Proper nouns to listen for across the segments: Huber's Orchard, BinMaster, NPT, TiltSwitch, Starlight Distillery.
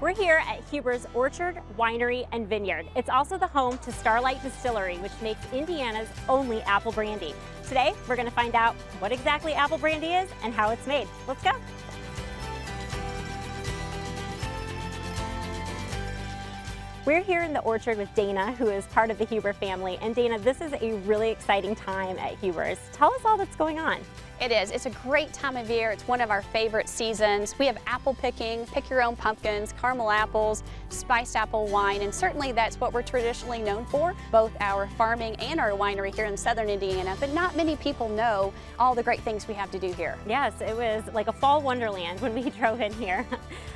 We're here at Huber's Orchard, Winery, and Vineyard. It's also the home to Starlight Distillery, which makes Indiana's only apple brandy. Today, we're going to find out what exactly apple brandy is and how it's made. Let's go. We're here in the orchard with Dana, who is part of the Huber family. And Dana, this is a really exciting time at Huber's. Tell us all that's going on. It is. It's a great time of year. It's one of our favorite seasons. We have apple picking, pick your own pumpkins, caramel apples, spiced apple wine, and certainly that's what we're traditionally known for, both our farming and our winery here in southern Indiana, but not many people know all the great things we have to do here. Yes, it was like a fall wonderland when we drove in here.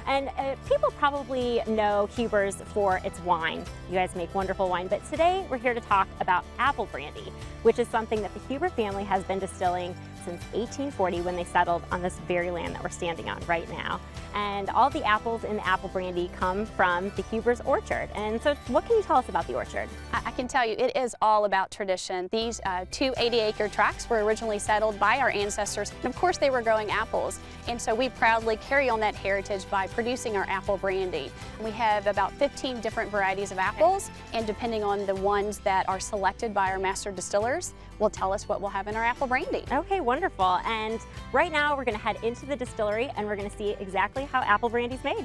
And people probably know Huber's for its wine. You guys make wonderful wine, but today we're here to talk about apple brandy, which is something that the Huber family has been distilling since 1840 when they settled on this very land that we're standing on right now. And all the apples in the apple brandy come from the Huber's Orchard. And so what can you tell us about the orchard? I can tell you it is all about tradition. These two 80-acre tracts were originally settled by our ancestors. And of course, they were growing apples. And so we proudly carry on that heritage by producing our apple brandy. We have about 15 different varieties of apples. And depending on the ones that are selected by our master distillers, will tell us what we'll have in our apple brandy. Okay, wonderful. And right now, we're going to head into the distillery, and we're going to see exactly how apple brandy's made.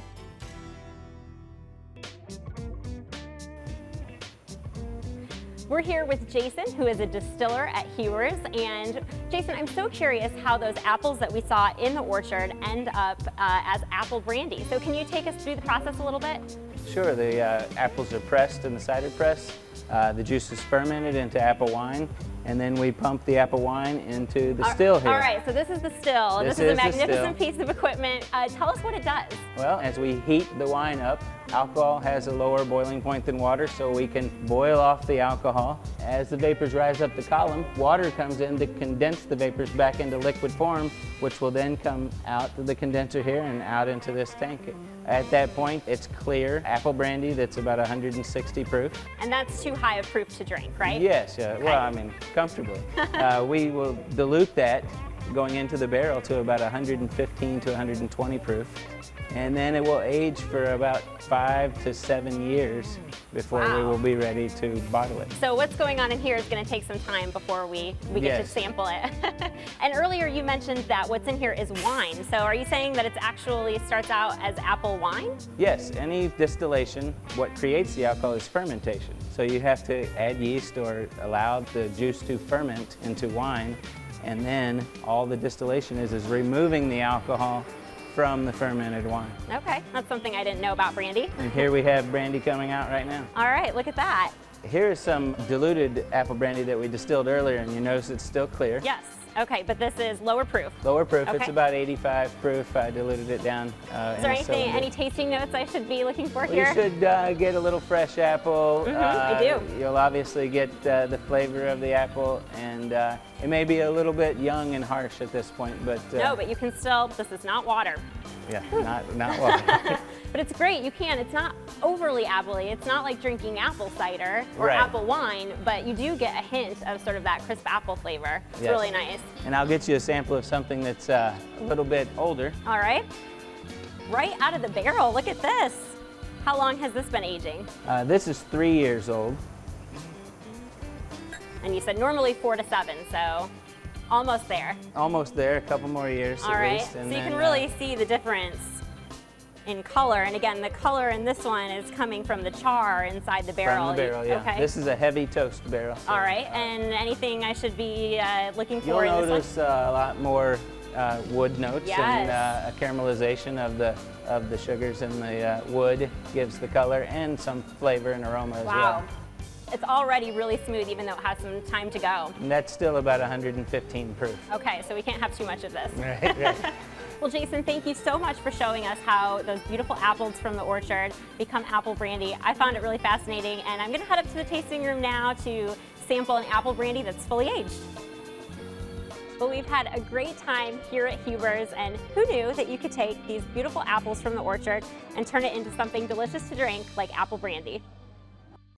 We're here with Jason, who is a distiller at Huber's. And Jason, I'm so curious how those apples that we saw in the orchard end up as apple brandy. So can you take us through the process a little bit? Sure. The apples are pressed in the cider press. The juice is fermented into apple wine, and then we pump the apple wine into the still here. All right, so this is the still. This is a magnificent piece of equipment. Tell us what it does. Well, as we heat the wine up, alcohol has a lower boiling point than water, so we can boil off the alcohol. As the vapors rise up the column, water comes in to condense the vapors back into liquid form, which will then come out to the condenser here and out into this tank. At that point, it's clear apple brandy that's about 160 proof. And that's too high of proof to drink, right? Yes, okay. Well, I mean, comfortably. We will dilute that going into the barrel to about 115 to 120 proof. And then it will age for about 5 to 7 years before we will be ready to bottle it. So what's going on in here is going to take some time before we get to sample it. And earlier you mentioned that what's in here is wine. So are you saying that it actually starts out as apple wine? Yes. Any distillation, what creates the alcohol is fermentation. So you have to add yeast or allow the juice to ferment into wine. And then all the distillation is removing the alcohol from the fermented wine. Okay, that's something I didn't know about brandy. And here we have brandy coming out right now. All right, look at that. Here is some diluted apple brandy that we distilled earlier, and you notice it's still clear. Yes, okay, but this is lower proof. Lower proof, okay. It's about 85 proof. I diluted it down. Is there any tasting notes I should be looking for here? You should get a little fresh apple. I do. You'll obviously get the flavor of the apple, and it may be a little bit young and harsh at this point, but... no, but you can still, this is not water. Yeah, not water. But it's great, you can. It's not overly appley. It's not like drinking apple cider or apple wine, but you do get a hint of sort of that crisp apple flavor. It's really nice. And I'll get you a sample of something that's a little bit older. All right. Right out of the barrel, look at this. How long has this been aging? This is 3 years old. And you said normally 4 to 7, so almost there. Almost there, a couple more years at least. All right, so you can really see the difference in color, and again, the color in this one is coming from the char inside the barrel. From the barrel, yeah. Okay. This is a heavy toast barrel. So, all right, and anything I should be looking for in this one? You'll notice a lot more wood notes and a caramelization of the sugars in the wood gives the color and some flavor and aroma as well. It's already really smooth, even though it has some time to go. And that's still about 115 proof. Okay, so we can't have too much of this. Right. Well, Jason, thank you so much for showing us how those beautiful apples from the orchard become apple brandy. I found it really fascinating, and I'm going to head up to the tasting room now to sample an apple brandy that's fully aged. Well, we've had a great time here at Huber's, and who knew that you could take these beautiful apples from the orchard and turn it into something delicious to drink like apple brandy.